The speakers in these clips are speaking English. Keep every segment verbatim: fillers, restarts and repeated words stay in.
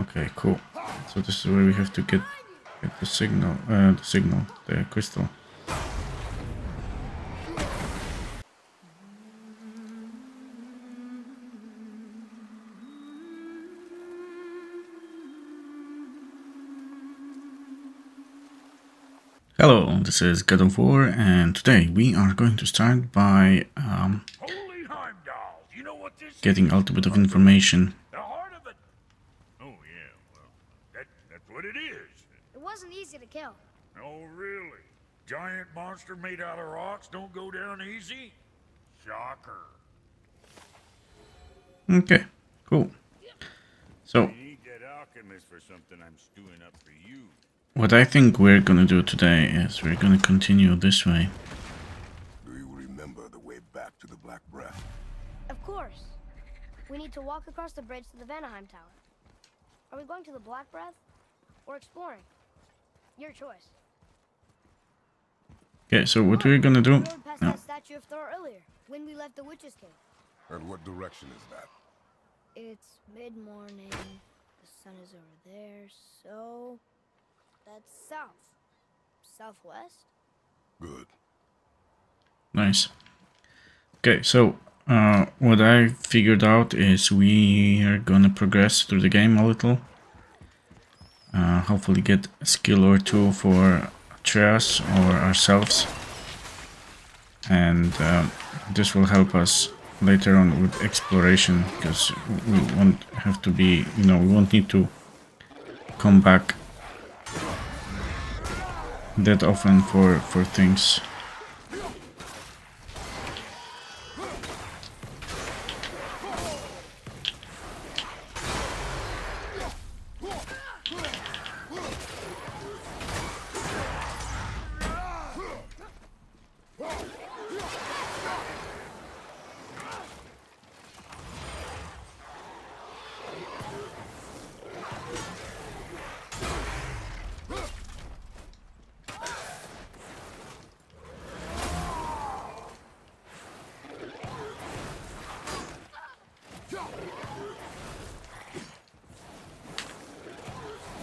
Okay, cool. So this is where we have to get, get the signal, uh, the signal, the crystal. Hello, this is God of War, and today we are going to start by um, getting a little bit of information. The heart of it. Oh yeah, well, that, that's what it is. It wasn't easy to kill. Oh really? Giant monster made out of rocks don't go down easy? Shocker. Okay, cool. So I need that alchemist for something I'm stewing up for you. What I think we're gonna do today is we're gonna continue this way. Do you remember the way back to the Black Breath? Of course. We need to walk across the bridge to the Vanaheim Tower. Are we going to the Black Breath or exploring? Your choice. Okay, so what oh, we're gonna do? We rode past no. that statue of Thor earlier when we left the Witch's Cave. And what direction is that? It's mid-morning. The sun is over there, so. That's south. Southwest? Good. Nice. Okay, so uh, what I figured out is we are gonna progress through the game a little. Uh, hopefully get a skill or two for Atreus or ourselves. And uh, this will help us later on with exploration, because we won't have to be, you know, we won't need to come back that often for for things.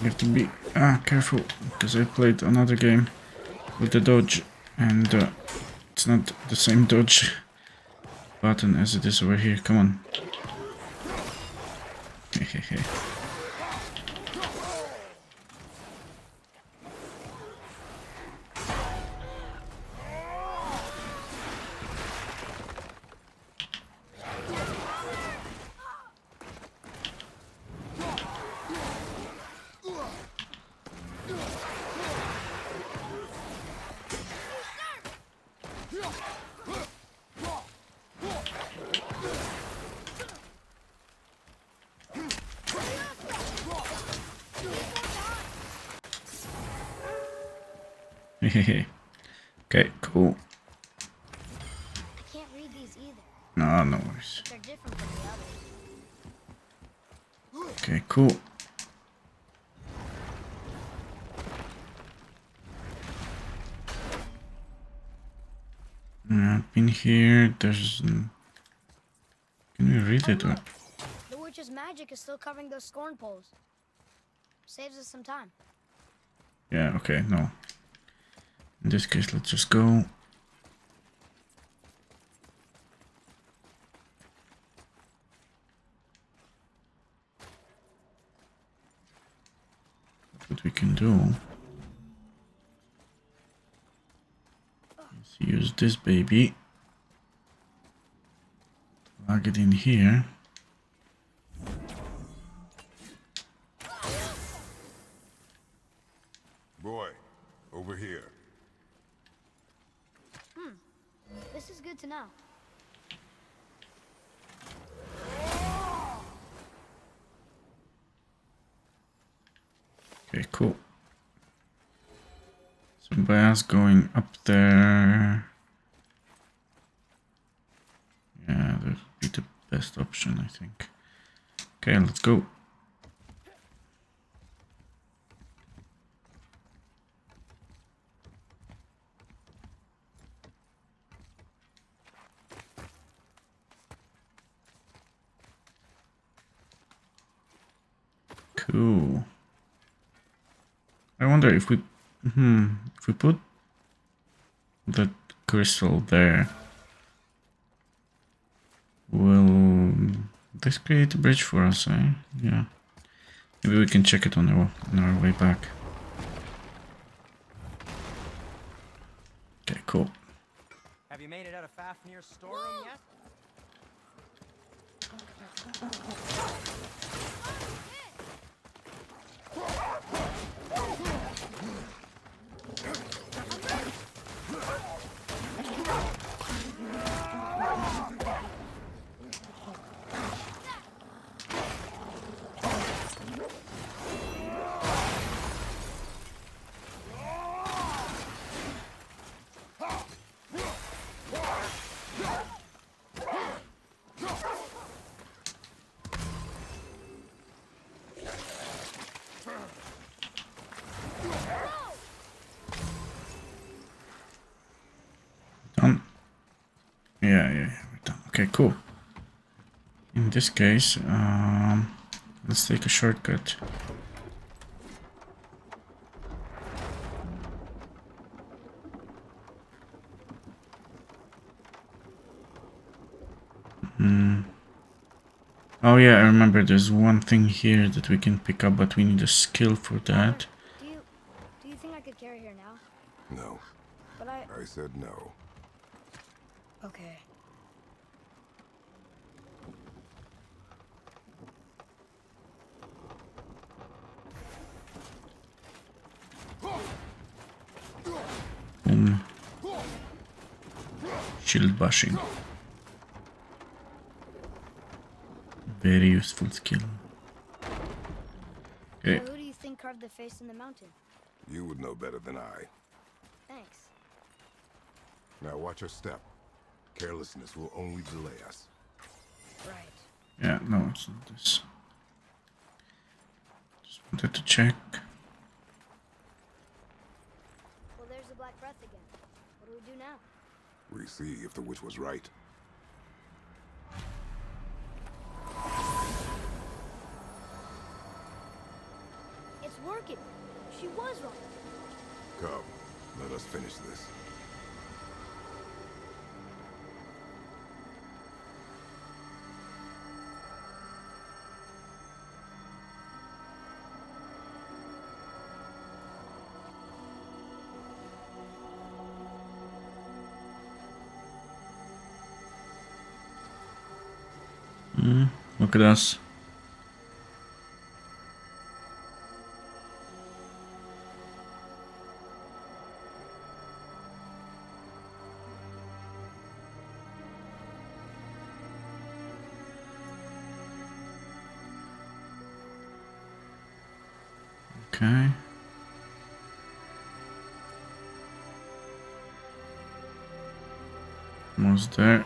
You have to be ah careful, because I played another game with the dodge, and uh, it's not the same dodge button as it is over here. Come on. Hehehe. Okay, cool. I can't read these either. No, no worries. They're different from the others. Okay, cool. Up in here, there's. Can we read it? Or? The witch's magic is still covering those scorn poles. Saves us some time. Yeah. Okay. No. In this case, let's just go. That's what we can do. Let's use this baby. Plug it in here. Boy, over here. This is good to know. Okay, cool. So by us going up there, yeah, that would be the best option, I think. Okay, let's go. Cool. I wonder if we, hmm, if we put that crystal there, will this create a bridge for us, eh? Yeah. Maybe we can check it on our, on our way back. Okay, cool. Have you made it out of Fafnir's storeroom yet? Yeah, yeah, yeah, we're done. Okay, cool. In this case, um, let's take a shortcut. Mm. Oh yeah, I remember there's one thing here that we can pick up, but we need a skill for that. Do you, do you think I could carry her now? No. But I... I said no. Okay. Um, shield bashing. Very useful skill. Okay. Well, who do you think carved the face in the mountain? You would know better than I. Thanks. Now watch your step. Carelessness will only delay us. Right. Yeah, no, it's not this. Just wanted to check. Well, there's the Black Breath again. What do we do now? We see if the witch was right. It's working. She was right. Come, let us finish this. Look at us. Okay. Almost there.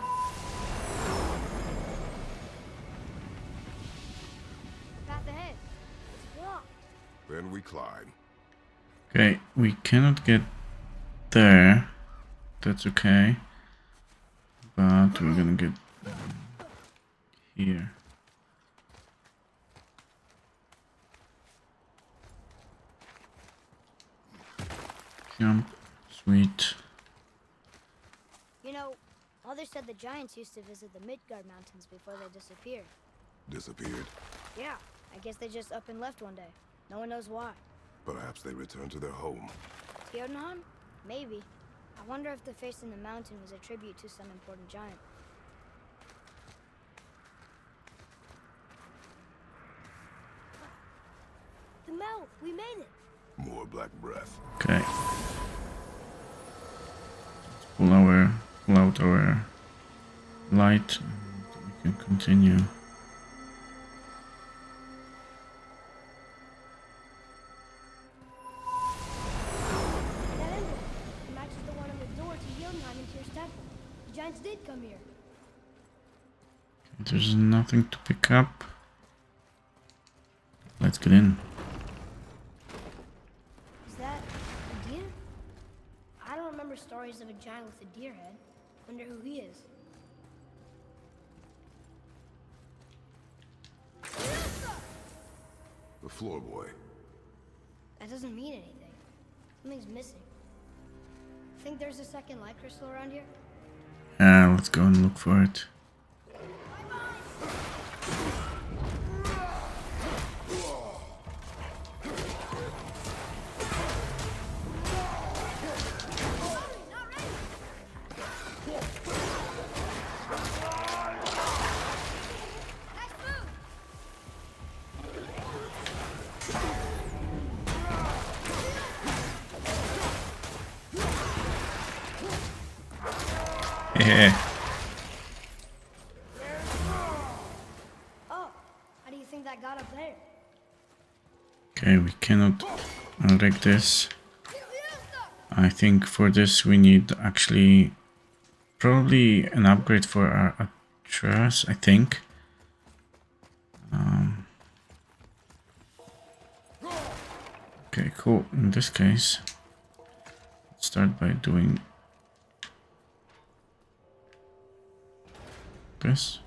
Okay, we cannot get there. That's okay. But we're gonna get here. Jump. Sweet. You know, others said the giants used to visit the Midgard mountains before they disappeared. Disappeared? Yeah, I guess they just up and left one day. No one knows why. Perhaps they returned to their home. Yodinam? Maybe. I wonder if the face in the mountain was a tribute to some important giant. The mouth! We made it! More Black Breath. Okay. Pull our, pull out our light. We can continue. There's nothing to pick up. Let's get in. Is that a deer? I don't remember stories of a giant with a deer head. Wonder who he is. The floor boy. That doesn't mean anything. Something's missing. Think there's a second light crystal around here? Ah, let's go and look for it. Okay, we cannot wreck this. I think for this we need actually probably an upgrade for our Atreus, I think. Um, okay, cool. In this case, let's start by doing this.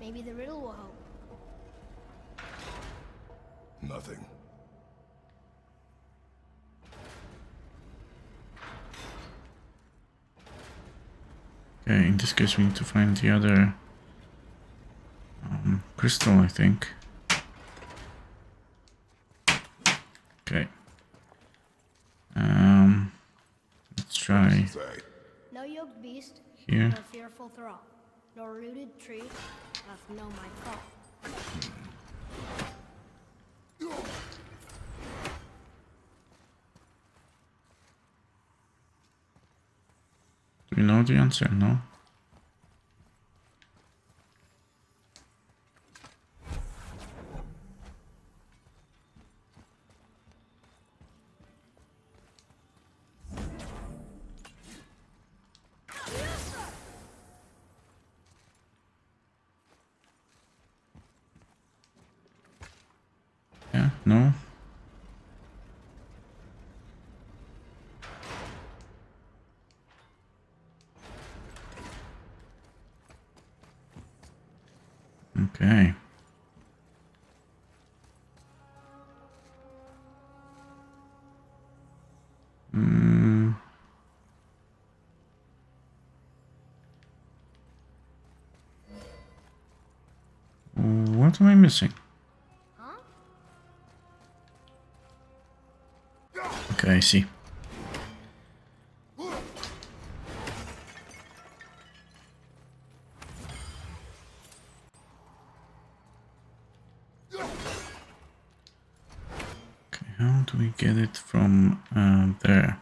Maybe the riddle will help. Nothing. Okay, in this case we need to find the other um, crystal, I think. Okay. Um, let's try. No yoked beast, here. No fearful thrall, nor rooted tree, doth know my call. Do you know the answer? No? No? Okay. Mm. What am I missing? I see. Okay, how do we get it from uh, there?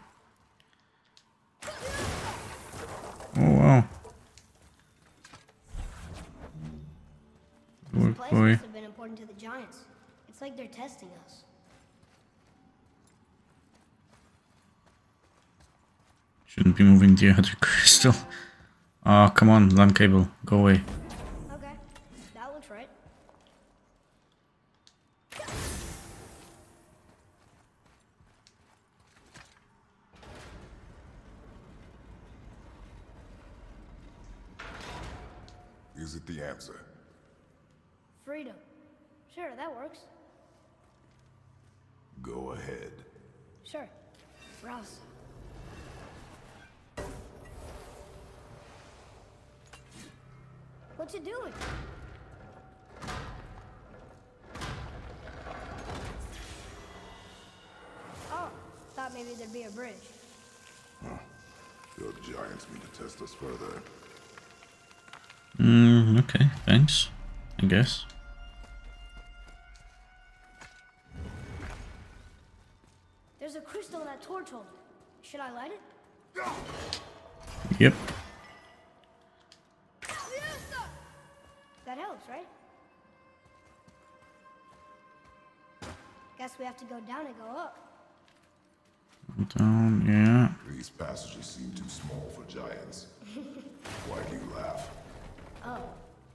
Oh wow! Good boy. This place must have been important to the giants. It's like they're testing us. Shouldn't be moving the other crystal. Ah, oh, come on, land cable, go away. Okay, that looks right. Is it the answer? Freedom. Sure, that works. Go ahead. Sure. Rouse. What you doing? Oh, thought maybe there'd be a bridge. Huh. Your giants need to test us further. Mm, okay, thanks, I guess. There's a crystal in that torch holder. Should I light it? Yep. That helps, right? Guess we have to go down and go up. Down, yeah. These passages seem too small for giants. Why do you laugh? Oh,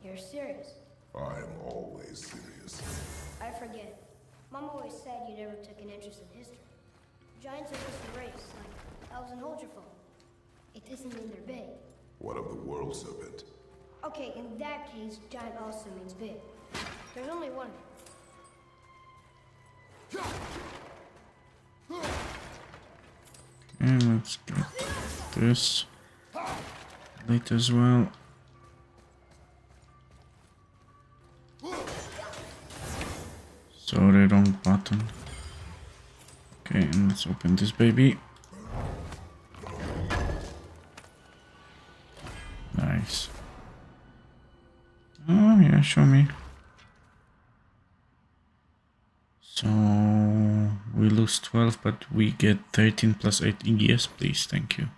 you're serious. I am always serious. I forget. Mom always said you never took an interest in history. Giants are just a race, like elves and Holgerfolk. It doesn't mean they're big. What of the world serpent? Okay, in that case, giant also means big. There's only one. Okay, let's get this late as well. Sorry, wrong button. Okay, and let's open this baby. Nice. Oh yeah, show me. So we lose twelve, but we get thirteen plus eight. Yes, please, thank you.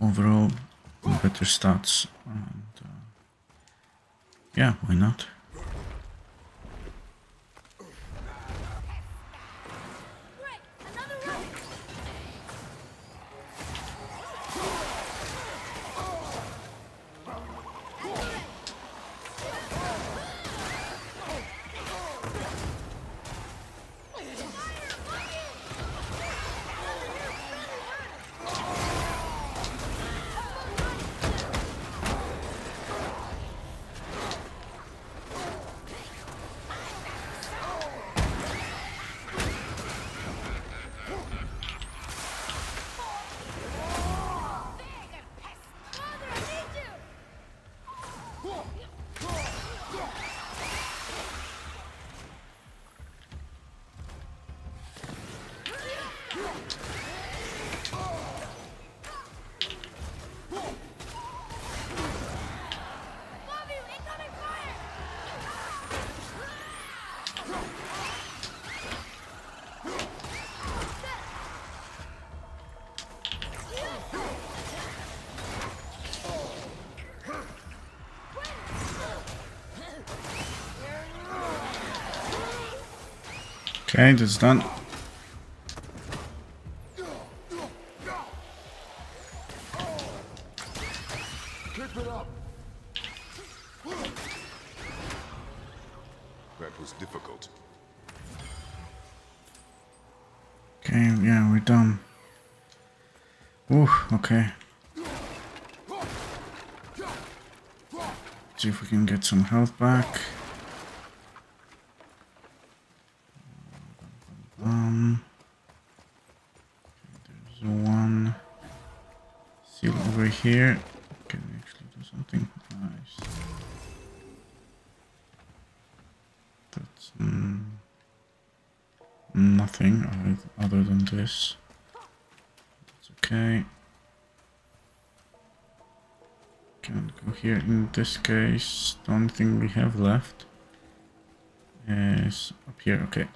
Overall, better stats. And, uh, yeah, why not? Okay, that's done. Keep it up. That was difficult. Okay, yeah, we're done. Ooh, okay. See if we can get some health back. Here, can we actually do something nice? That's mm, nothing other than this. That's okay. Can't go here. In this case, the only thing we have left is up here. Okay.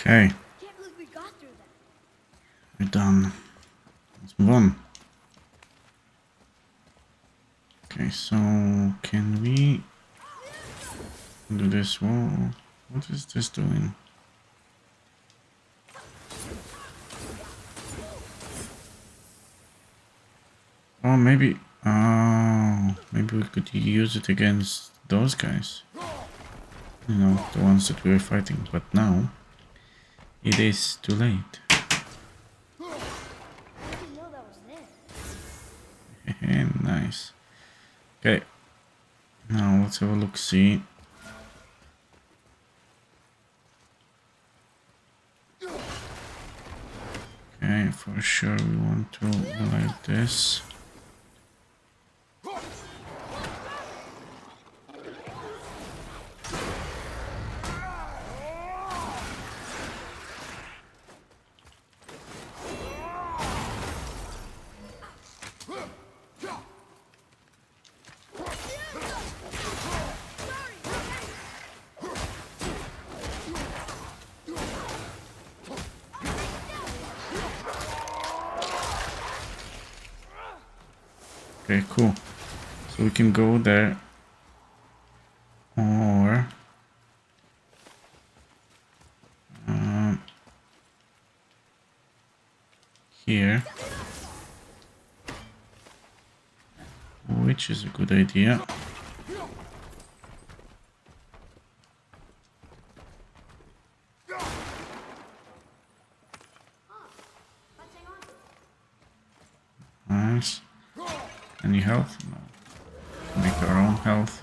Okay, we're done. Let's move on. Okay, so can we do this wall? What is this doing? Oh, maybe... Oh, maybe we could use it against those guys. You know, the ones that we were fighting. But now, it is too late. Nice. Okay. Now, let's have a look-see. Okay, for sure we want to go like this. Okay, cool. So we can go there, or uh, here, which is a good idea. Nice. Any health? No. Make our own health.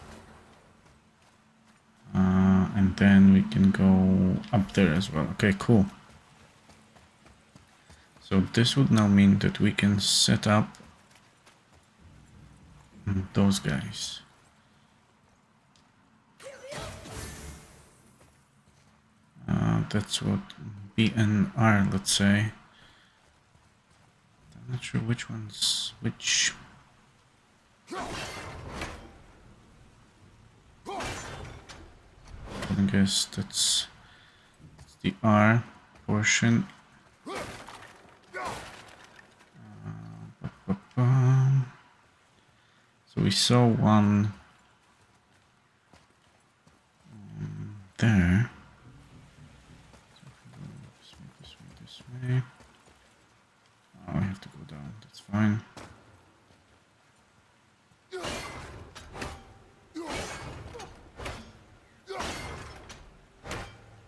Uh, and then we can go up there as well. Okay, cool. So this would now mean that we can set up those guys. Uh, that's what B N R, let's say. I'm not sure which one's which. I guess that's, that's the R portion. Uh, ba, ba, ba. So we saw one um, there. So this way, this way, this way. Oh, I have to go down. That's fine.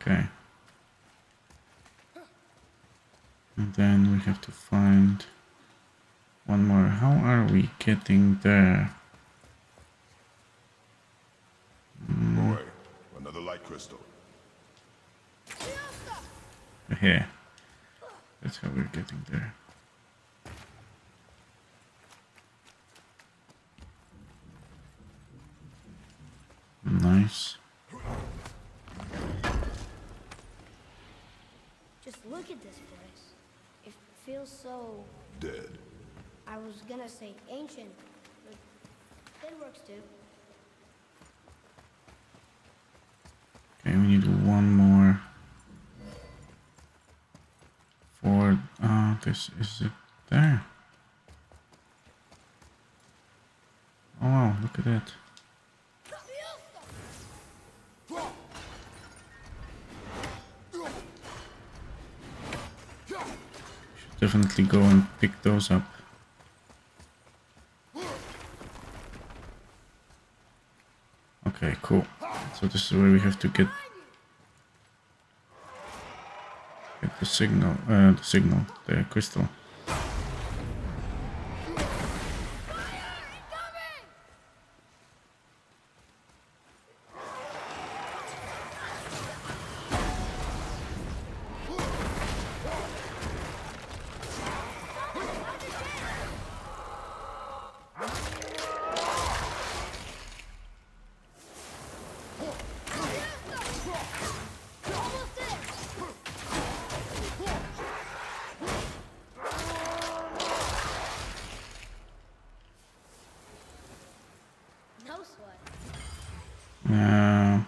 Okay. And then we have to find one more. How are we getting there? Mm. Boy, another light crystal. Here. That's how we're getting there. Nice. Look at this place. It feels so... dead. I was gonna say ancient, but that works too. Okay, we need one more. For... Uh, this is it there. Oh wow, look at that. Definitely go and pick those up. Okay, cool. So this is where we have to get, get the signal, uh, the signal, the crystal. Uh,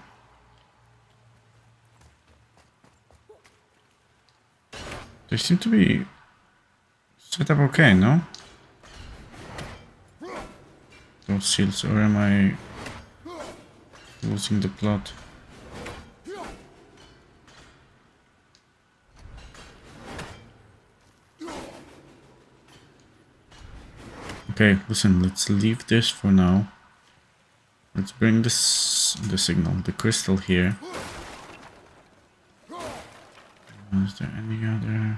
they seem to be set up okay, no? Of shields, or am I losing the plot? Okay, listen, let's leave this for now. Let's bring this the signal, the crystal here. Is there any other?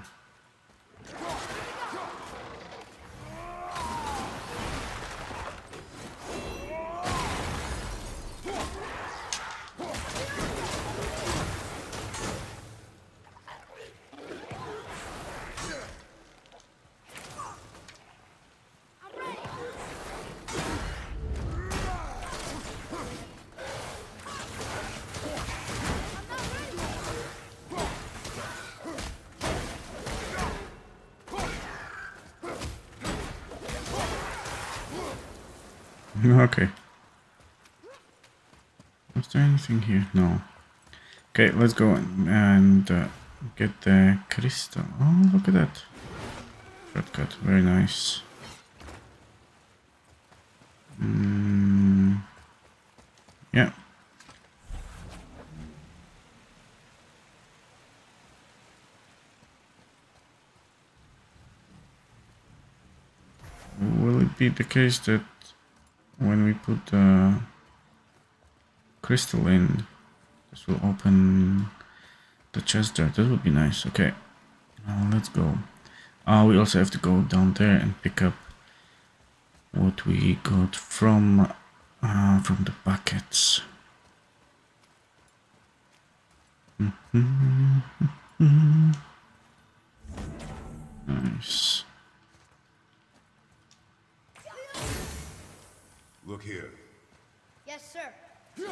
Okay. Was there anything here? No. Okay, let's go and uh, get the crystal. Oh, look at that. Shortcut, very nice. Mm. Yeah. Will it be the case that when we put the crystal in, this will open the chest there? That would be nice. Okay, uh, let's go. Uh, we also have to go down there and pick up what we got from uh, from the buckets. Nice. Look here. Yes, sir. This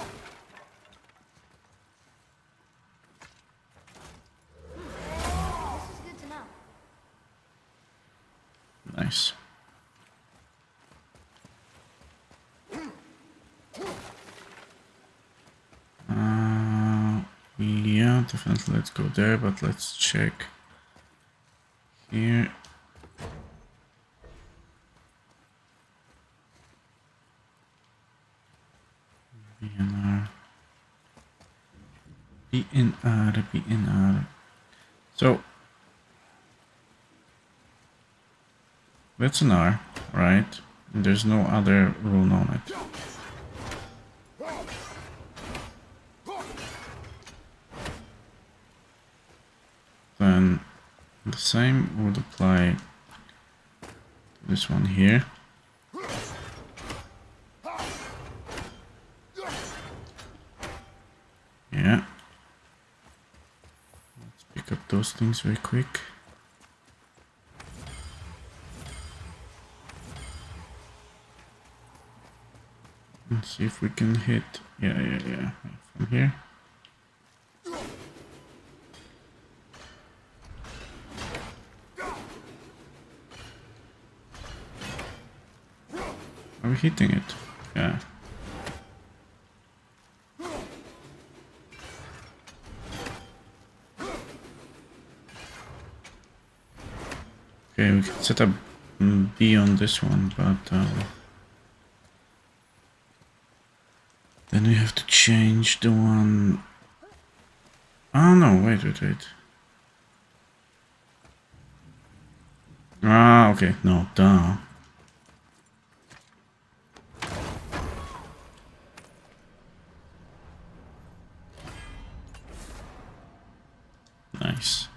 is good to know. Nice. Uh, yeah, definitely let's go there, but let's check here. B N R, B N R. So that's an R, right? And there's no other rune on it. Then the same would apply to this one here. Those things very quick. Let's see if we can hit. Yeah, yeah, yeah. From here. Are we hitting it? Yeah. Okay, we can set up B on this one, but uh, then we have to change the one. Oh no, wait, wait, wait. Ah, okay, no, duh. Nice.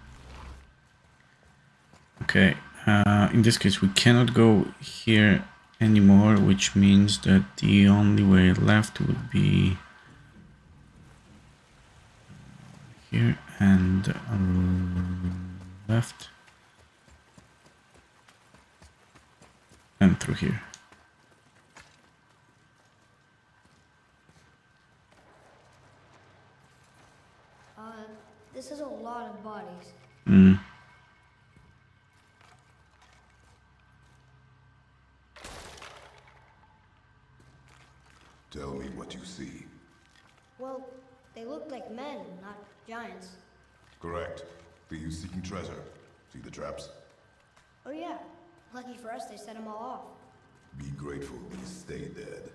Okay. Uh, in this case, we cannot go here anymore, which means that the only way left would be here and um, left and through here. Uh, this is a lot of bodies. Mm. Tell me what you see. Well, they look like men, not giants. Correct. They use seeking treasure. See the traps? Oh yeah. Lucky for us, they set them all off. Be grateful we stayed dead.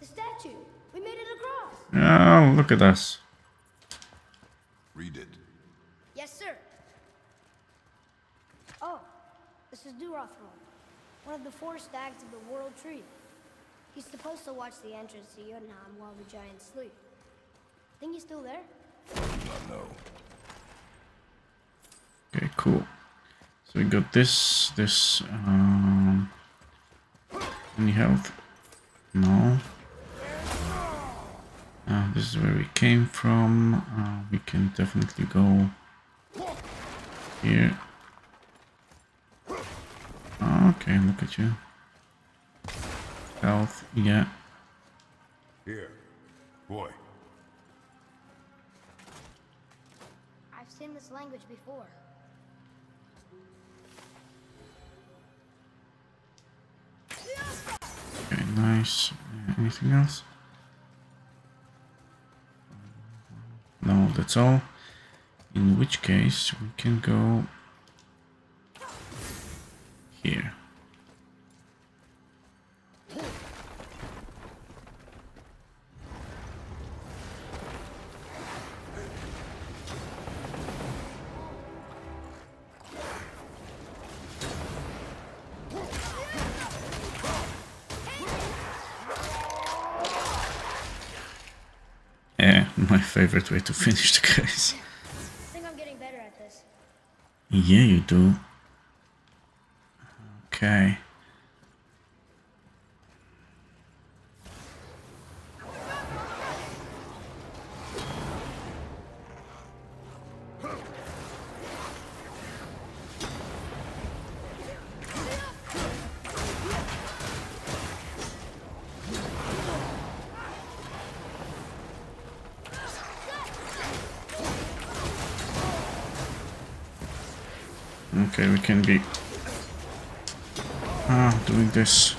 The statue! We made it across! Oh, look at us. Read it. Yes, sir. Oh, this is Durothron, one of the four stags of the World Tree. He's supposed to watch the entrance to Yodinam while the giants sleep. Think he's still there? No. Okay, cool. So we got this, this, um... any health? No. Uh, this is where we came from. Uh, we can definitely go here. Okay, look at you. Health, yeah. Here, boy. I've seen this language before. Okay, nice. Anything else? No, that's all. In which case, we can go here. My favorite way to finish the case. I think I'm getting better at this. Yeah, you do. Okay. Okay, we can be ah, doing this.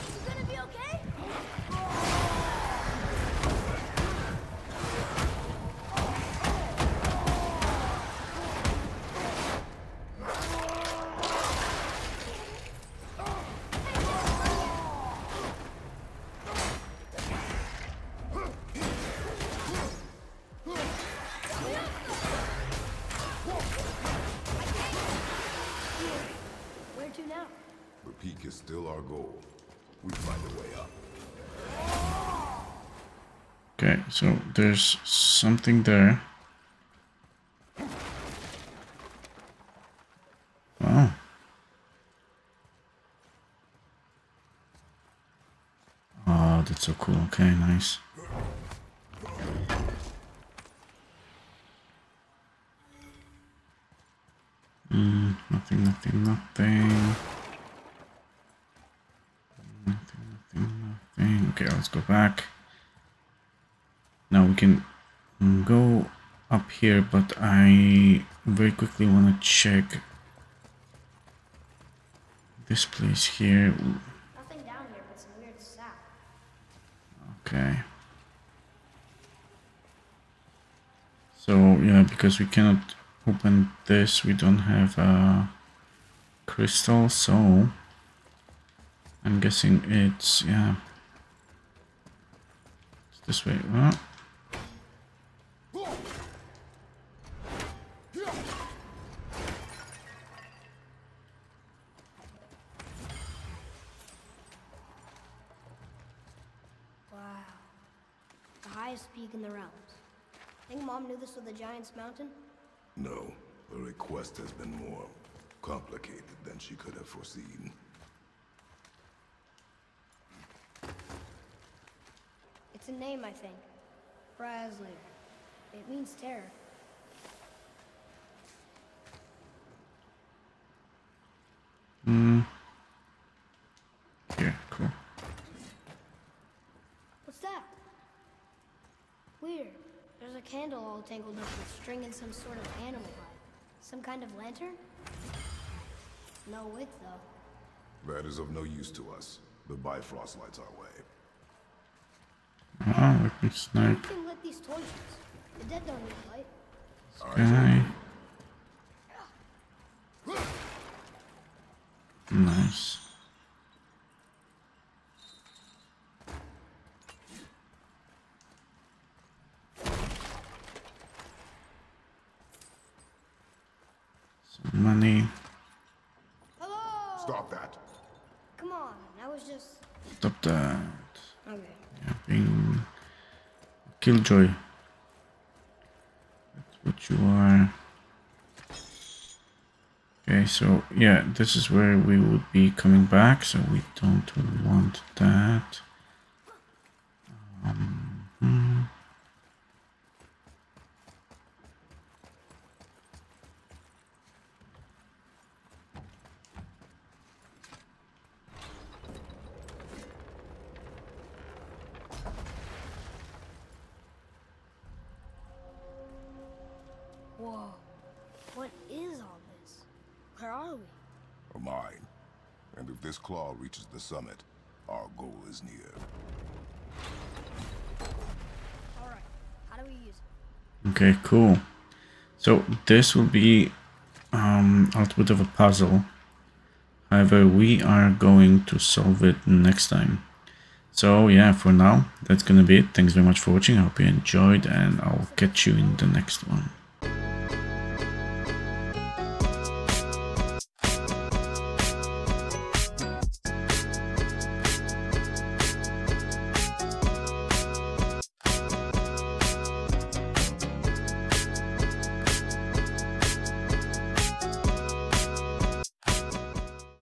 So there's something there. Wow. Oh, that's so cool. Okay, nice. Mm, nothing, nothing, nothing. Nothing, nothing, nothing. Okay, let's go back. Now we can go up here, but I very quickly want to check this place here. Nothing down here, but some weird sap. Okay. So yeah, because we cannot open this, we don't have a crystal, so I'm guessing it's yeah. It's this way. Well, in the realms. Think Mom knew this was the Giant's Mountain? No. The request has been more complicated than she could have foreseen. It's a name, I think. Brasler. It means terror. Hmm. Yeah, cool. What's that? Weird. There's a candle all tangled up with string and some sort of animal hide. Some kind of lantern? No wick, though. That is of no use to us. The Bifrost lights our way. Ah, oh, let me snipe. Who can lit these torches? Okay. Nice. Some money. Hello. Stop that. Come on, I was just. Stop that. Okay. You're being killjoy. What you are. Okay, so yeah, this is where we would be coming back, so we don't want that. Um, hmm. Claw reaches the summit. Our goal is near. All right. How do we use it? Okay, cool. So this will be um, a little bit of a puzzle. However, we are going to solve it next time. So yeah, for now, that's gonna be it. Thanks very much for watching. I hope you enjoyed, and I'll catch you in the next one.